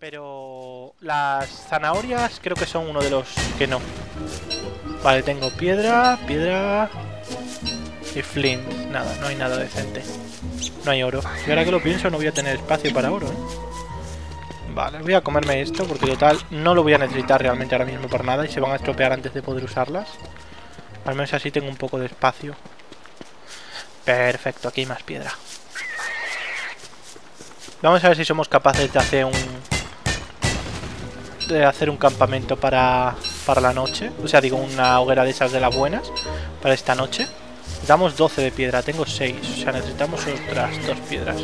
Pero las zanahorias creo que son uno de los que no. Vale, tengo piedra, piedra y flint. Nada, no hay nada decente. No hay oro. Y ahora que lo pienso, no voy a tener espacio para oro, ¿eh? Vale, voy a comerme esto porque total no lo voy a necesitar realmente ahora mismo para nada y se van a estropear antes de poder usarlas. Al menos así tengo un poco de espacio. Perfecto, aquí hay más piedra. Vamos a ver si somos capaces de hacer un campamento para la noche. O sea, digo, una hoguera de esas de las buenas para esta noche. Damos 12 de piedra, tengo 6. O sea, necesitamos otras 2 piedras.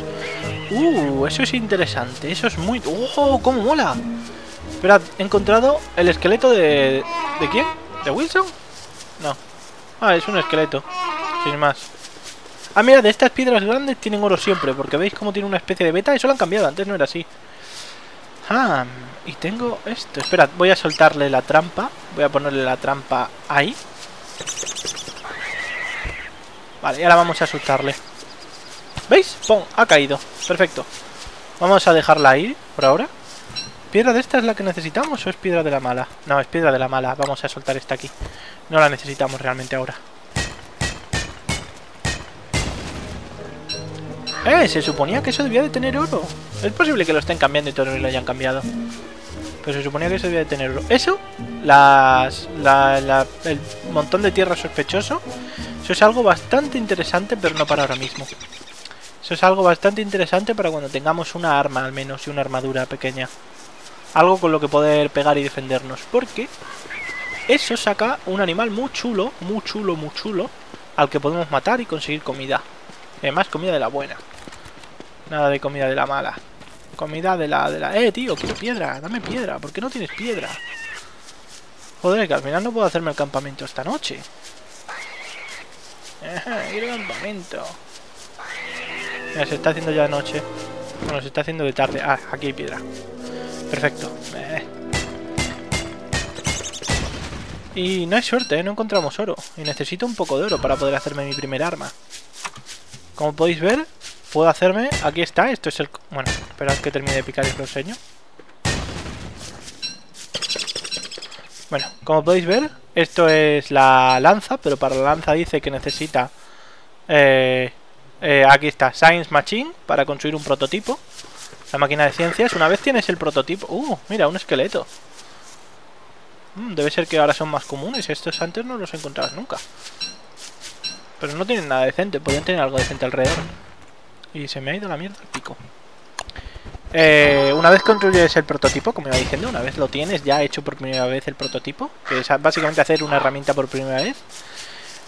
Eso es interesante. Eso es muy... ¡Oh, cómo mola! Esperad, he encontrado el esqueleto de... ¿De quién? ¿De Wilson? No. Ah, es un esqueleto. Sin más. Ah, mira, de estas piedras grandes tienen oro siempre. Porque veis cómo tiene una especie de beta. Eso lo han cambiado, antes no era así. Ah, y tengo esto. Esperad, voy a soltarle la trampa. Voy a ponerle la trampa ahí. Vale, y ahora vamos a asustarle. ¿Veis? ¡Pum! Ha caído. Perfecto. Vamos a dejarla ir por ahora. ¿Piedra de esta es la que necesitamos o es piedra de la mala? No, es piedra de la mala. Vamos a soltar esta aquí. No la necesitamos realmente ahora. Se suponía que eso debía de tener oro. Es posible que lo estén cambiando y todo y lo hayan cambiado. Pero se suponía que eso debía de tener oro. Eso, el montón de tierra sospechoso. Eso es algo bastante interesante, pero no para ahora mismo. Eso es algo bastante interesante para cuando tengamos una arma, al menos, y una armadura pequeña. Algo con lo que poder pegar y defendernos. Porque eso saca un animal muy chulo, muy chulo, muy chulo, al que podemos matar y conseguir comida. Además, comida de la buena. Nada de comida de la mala. Comida de la... tío, quiero piedra. Dame piedra. ¿Por qué no tienes piedra? Joder, que al final no puedo hacerme el campamento esta noche. Quiero campamento. Mira, se está haciendo ya de noche. Bueno, se está haciendo de tarde. Ah, aquí hay piedra. Perfecto. Y no hay suerte, ¿eh? No encontramos oro. Y necesito un poco de oro para poder hacerme mi primer arma. Como podéis ver, puedo hacerme... Aquí está, esto es el... Bueno, esperad que termine de picar y os lo enseño. Bueno, como podéis ver, esto es la lanza, pero para la lanza dice que necesita... aquí está, Science Machine, para construir un prototipo. La máquina de ciencias, una vez tienes el prototipo... mira, un esqueleto. Debe ser que ahora son más comunes, estos antes no los encontrabas nunca. Pero no tienen nada decente, podrían tener algo decente alrededor. Y se me ha ido la mierda al pico. Una vez construyes el prototipo, como iba diciendo, una vez lo tienes ya hecho por primera vez el prototipo, que es básicamente hacer una herramienta por primera vez,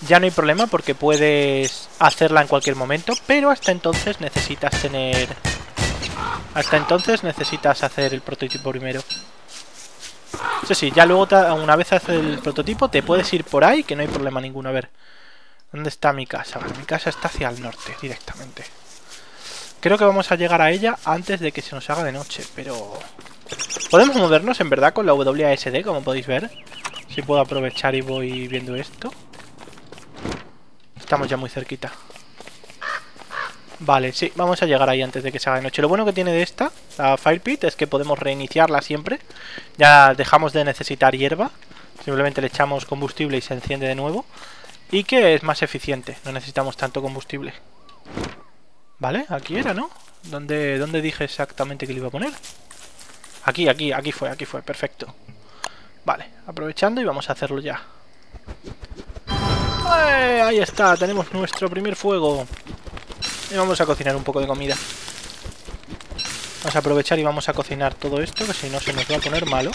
ya no hay problema porque puedes hacerla en cualquier momento, pero hasta entonces necesitas tener... Hasta entonces necesitas hacer el prototipo primero. Eso sí, ya luego una vez haces el prototipo te puedes ir por ahí, que no hay problema ninguno. A ver... ¿Dónde está mi casa? Bueno, mi casa está hacia el norte, directamente. Creo que vamos a llegar a ella antes de que se nos haga de noche, pero... Podemos movernos, en verdad, con la WASD, como podéis ver. Si puedo aprovechar y voy viendo esto. Estamos ya muy cerquita. Vale, sí, vamos a llegar ahí antes de que se haga de noche. Lo bueno que tiene de esta, la Fire Pit, es que podemos reiniciarla siempre. Ya dejamos de necesitar hierba. Simplemente le echamos combustible y se enciende de nuevo. Y que es más eficiente, no necesitamos tanto combustible. Vale, aquí era, ¿no? ¿Dónde dije exactamente que le iba a poner? Aquí fue, perfecto. Vale, aprovechando y vamos a hacerlo ya. Ahí está, tenemos nuestro primer fuego. Y vamos a cocinar un poco de comida. Vamos a aprovechar y vamos a cocinar todo esto, que si no se nos va a poner malo.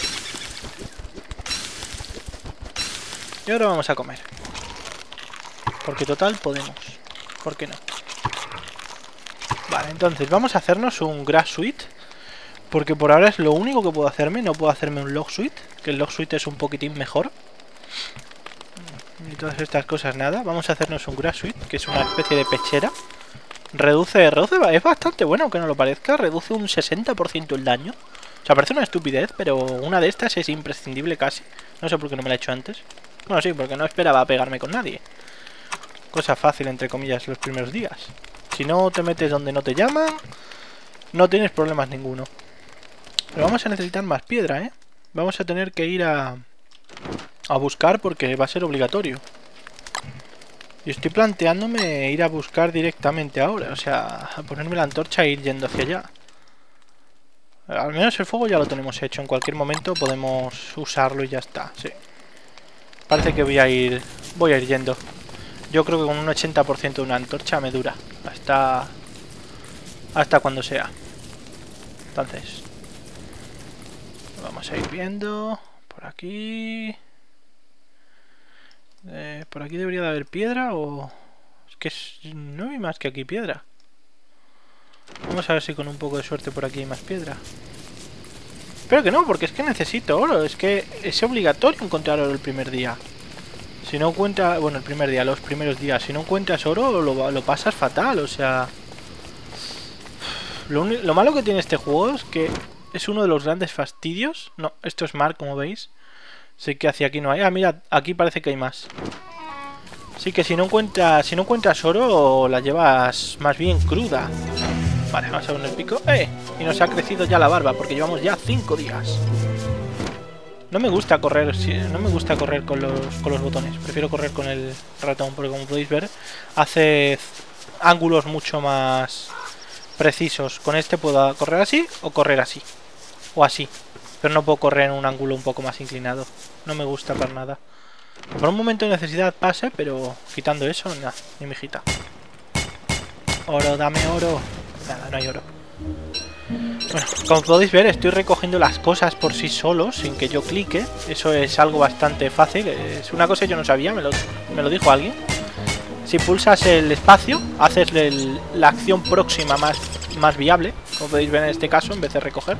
Y ahora vamos a comer. Porque total podemos. ¿Por qué no? Vale, entonces vamos a hacernos un grass suite. Porque por ahora es lo único que puedo hacerme. No puedo hacerme un log suite. Que el log suite es un poquitín mejor. Y todas estas cosas nada. Vamos a hacernos un grass suite. Que es una especie de pechera. Reduce es bastante bueno, aunque no lo parezca. Reduce un 60% el daño. O sea, parece una estupidez. Pero una de estas es imprescindible casi. No sé por qué no me la he hecho antes. Bueno, sí, porque no esperaba pegarme con nadie. Cosa fácil, entre comillas, los primeros días. Si no te metes donde no te llaman, no tienes problemas ninguno. Pero vamos a necesitar más piedra, ¿eh? Vamos a tener que ir a buscar porque va a ser obligatorio. Y estoy planteándome ir a buscar directamente ahora. O sea, a ponerme la antorcha e ir yendo hacia allá. Al menos el fuego ya lo tenemos hecho. En cualquier momento podemos usarlo y ya está, sí. Parece que voy a ir yendo. Yo creo que con un 80% de una antorcha me dura. Hasta cuando sea. Entonces, vamos a ir viendo. Por aquí. Por aquí debería de haber piedra o... Es que no hay más que aquí piedra. Vamos a ver si con un poco de suerte por aquí hay más piedra. Pero que no, porque es que necesito oro. Es que es obligatorio encontrar oro el primer día. Si no encuentras... Bueno, el primer día, los primeros días. Si no encuentras oro, lo pasas fatal, o sea... Lo malo que tiene este juego es que es uno de los grandes fastidios. No, esto es mar, como veis. Sí que hacia aquí no hay. Ah, mira, aquí parece que hay más. Así que si no encuentras oro, la llevas más bien cruda. Vale, vamos a poner el pico. ¡Eh! Y nos ha crecido ya la barba, porque llevamos ya 5 días. No me gusta correr con los botones. Prefiero correr con el ratón, porque como podéis ver, hace ángulos mucho más precisos. Con este puedo correr así. O así. Pero no puedo correr en un ángulo un poco más inclinado. No me gusta para nada. Por un momento de necesidad pase, pero quitando eso, nada, ni mijita. Oro, dame oro. Nada, no hay oro. Bueno, como podéis ver, estoy recogiendo las cosas por sí solo, sin que yo clique. Eso es algo bastante fácil. Es una cosa que yo no sabía, me lo dijo alguien. Si pulsas el espacio, haces la acción próxima más viable, como podéis ver en este caso, en vez de recoger.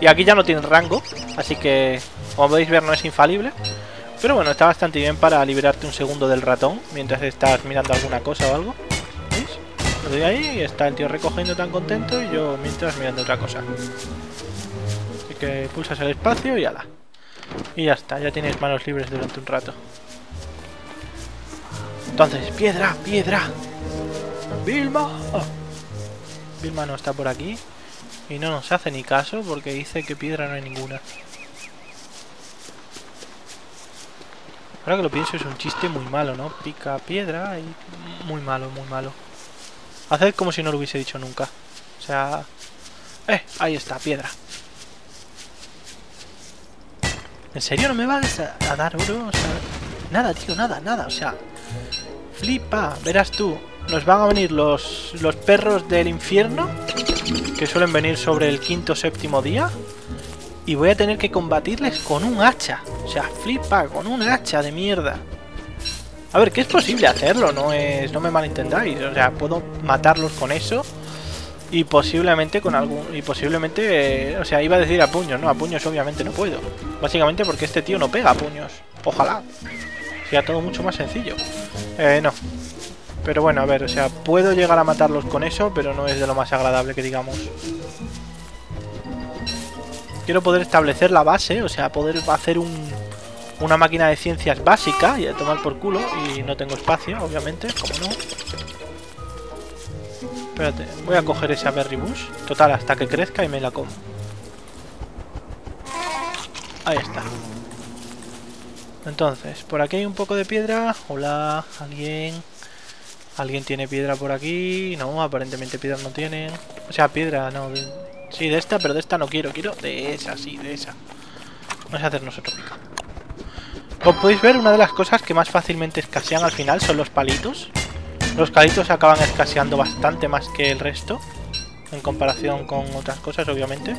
Y aquí ya no tiene rango, así que, como podéis ver, no es infalible. Pero bueno, está bastante bien para liberarte un segundo del ratón, mientras estás mirando alguna cosa o algo. ¿Veis? Lo doy ahí y está el tío recogiendo tan contento y yo mientras mirando otra cosa. Así que pulsas el espacio y ala. Y ya está, ya tienes manos libres durante un rato. Entonces, piedra, piedra. Vilma. Oh. Vilma no está por aquí. Y no nos hace ni caso porque dice que piedra no hay ninguna. Ahora que lo pienso es un chiste muy malo, ¿no? Pica piedra y... Muy malo, muy malo. Haced como si no lo hubiese dicho nunca. O sea... Ahí está, piedra. ¿En serio no me vas a dar oro? O sea... Nada, tío, nada, nada, o sea... Flipa, verás tú. Nos van a venir los perros del infierno, que suelen venir sobre el quinto o séptimo día, y voy a tener que combatirles con un hacha. O sea, flipa, con un hacha de mierda. A ver, que es posible hacerlo, no me malentendáis. O sea, puedo matarlos con eso y posiblemente con algún... Y posiblemente... o sea, iba a decir a puños, no, a puños obviamente no puedo. Básicamente porque este tío no pega a puños. Ojalá. Sería todo mucho más sencillo. No. Pero bueno, a ver, o sea, puedo llegar a matarlos con eso, pero no es de lo más agradable que digamos. Quiero poder establecer la base, o sea, poder hacer una máquina de ciencias básica y a tomar por culo. Y no tengo espacio, obviamente, como no. Espérate, voy a coger esa berry bush. Total, hasta que crezca y me la como. Ahí está. Entonces, por aquí hay un poco de piedra. Hola, ¿alguien? ¿Alguien tiene piedra por aquí? No, aparentemente piedra no tienen. O sea, piedra no. Sí, de esta, pero de esta no quiero. Quiero de esa, sí, de esa. Vamos a hacernos otro pico. Como podéis ver, una de las cosas que más fácilmente escasean al final son los palitos. Los palitos acaban escaseando bastante más que el resto, en comparación con otras cosas, obviamente.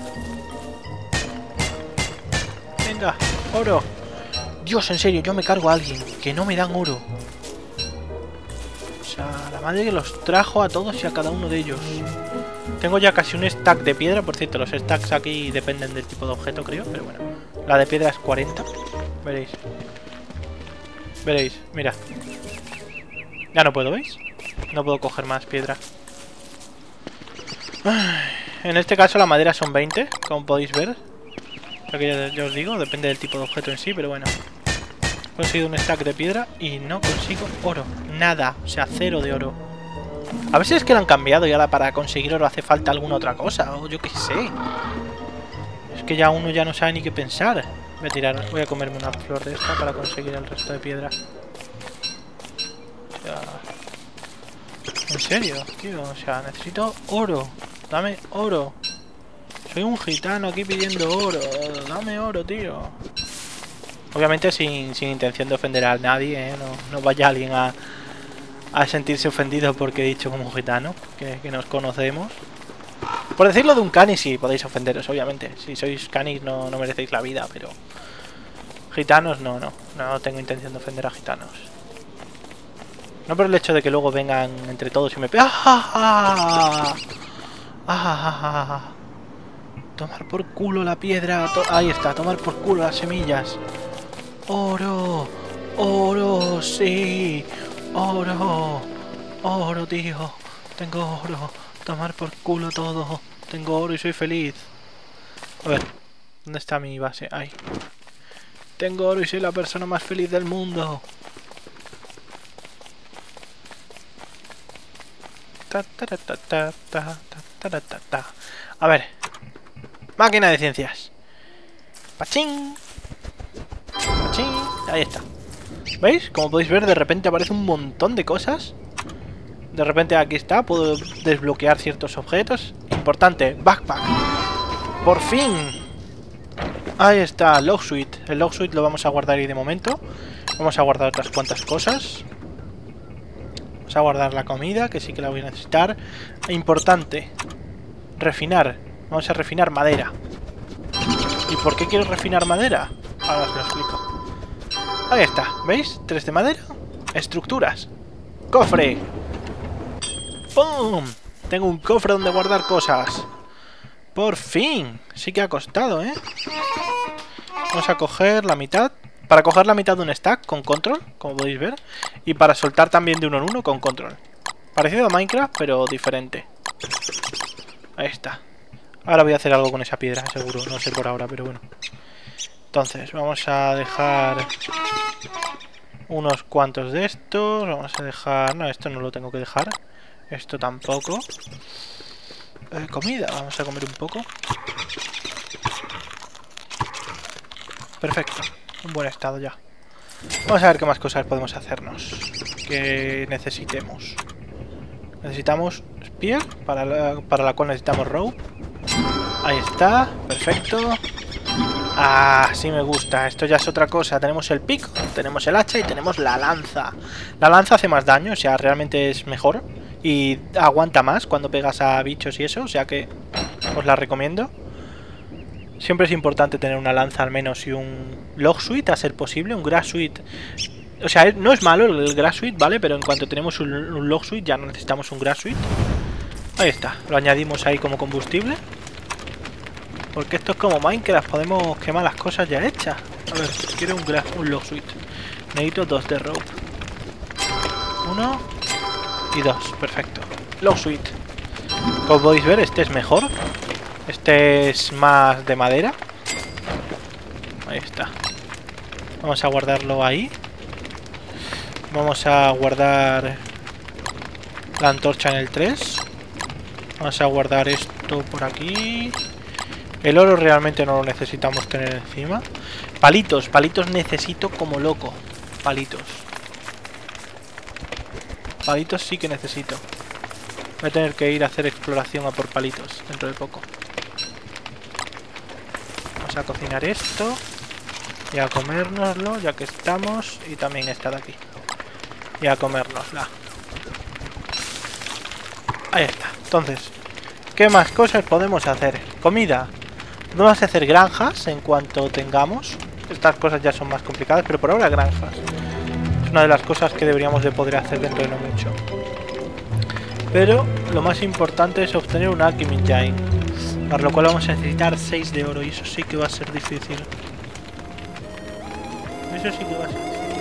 Venga, oro. Dios, en serio, yo me cargo a alguien que no me dan oro. O sea, la madre que los trajo a todos y a cada uno de ellos. Tengo ya casi un stack de piedra. Por cierto, los stacks aquí dependen del tipo de objeto, creo. Pero bueno, la de piedra es 40. Veréis. Veréis, mira. Ya no puedo, ¿veis? No puedo coger más piedra. En este caso la madera son 20, como podéis ver. Lo que ya os digo, depende del tipo de objeto en sí, pero bueno. Conseguido un stack de piedra y no consigo oro. Nada, o sea, cero de oro. A ver si es que lo han cambiado y ahora para conseguir oro hace falta alguna otra cosa. O yo qué sé. Es que ya uno ya no sabe ni qué pensar. Voy a tirar, voy a comerme una flor de esta para conseguir el resto de piedra. O sea, en serio, tío. O sea, necesito oro. Dame oro. Soy un gitano aquí pidiendo oro. Dame oro, tío. Obviamente sin intención de ofender a nadie, ¿eh? No vaya alguien a sentirse ofendido porque he dicho como un gitano que nos conocemos. Por decirlo de un canis, sí, podéis ofenderos, obviamente. Si sois canis no merecéis la vida, pero... Gitanos no tengo intención de ofender a gitanos. No por el hecho de que luego vengan entre todos y me... ¡Ah! ¡Ah! Tomar por culo la piedra. Ahí está, tomar por culo las semillas. Oro. Oro, sí. Oro. Oro, tío. Tengo oro. Tomar por culo todo. Tengo oro y soy feliz. A ver, ¿dónde está mi base? Ahí. Tengo oro y soy la persona más feliz del mundo. Ta, ta, ta, ta, ta, ta, ta, ta, ta. A ver. Máquina de ciencias. Pachín. Pachín. Ahí está. ¿Veis? Como podéis ver, de repente aparece un montón de cosas. De repente aquí está. Puedo desbloquear ciertos objetos. Importante. Backpack. Por fin. Ahí está. Log suite. El log suite lo vamos a guardar ahí de momento. Vamos a guardar otras cuantas cosas. Vamos a guardar la comida, que sí que la voy a necesitar. Importante. Refinar. Vamos a refinar madera. ¿Y por qué quiero refinar madera? Ahora os lo explico. Ahí está, ¿veis? 3 de madera. Estructuras. Cofre. ¡Pum! Tengo un cofre donde guardar cosas. Por fin. Sí que ha costado, ¿eh? Vamos a coger la mitad. Para coger la mitad de un stack con control, como podéis ver. Y para soltar también de uno en uno con control. Parecido a Minecraft, pero diferente. Ahí está. Ahora voy a hacer algo con esa piedra, seguro. No sé por ahora, pero bueno. Entonces, vamos a dejar unos cuantos de estos. Vamos a dejar... No, esto no lo tengo que dejar. Esto tampoco. Comida. Vamos a comer un poco. Perfecto. En buen estado ya. Vamos a ver qué más cosas podemos hacernos. Que necesitemos. Necesitamos spear, para la cual necesitamos rope. Ahí está, perfecto. Ah, sí me gusta. Esto ya es otra cosa. Tenemos el pico, tenemos el hacha y tenemos la lanza. La lanza hace más daño, o sea, realmente es mejor. Y aguanta más cuando pegas a bichos y eso, o sea que os la recomiendo. Siempre es importante tener una lanza al menos y un log suite a ser posible, un grass suite. O sea, no es malo el grass suite, ¿vale? Pero en cuanto tenemos un log suite ya no necesitamos un grass suite. Ahí está, lo añadimos ahí como combustible. Porque esto es como Minecraft, podemos quemar las cosas ya hechas. A ver, quiero un log suite. Necesito 2 de rope. 1 y 2, perfecto. Log suite. Como podéis ver, este es mejor. Este es más de madera. Ahí está. Vamos a guardarlo ahí. Vamos a guardar la antorcha en el 3. Vamos a guardar esto por aquí. El oro realmente no lo necesitamos tener encima. Palitos, palitos necesito como loco. Palitos. Palitos sí que necesito. Voy a tener que ir a hacer exploración a por palitos dentro de poco. Vamos a cocinar esto. Y a comérnoslo ya que estamos. Y también esta de aquí. Y a comérnosla. Ahí está. Entonces, ¿qué más cosas podemos hacer? Comida. Vamos a hacer granjas en cuanto tengamos. Estas cosas ya son más complicadas, pero por ahora granjas. Es una de las cosas que deberíamos de poder hacer dentro de no mucho. Pero lo más importante es obtener un Alchemy Engine. Para lo cual vamos a necesitar 6 de oro y eso sí que va a ser difícil. Eso sí que va a ser difícil.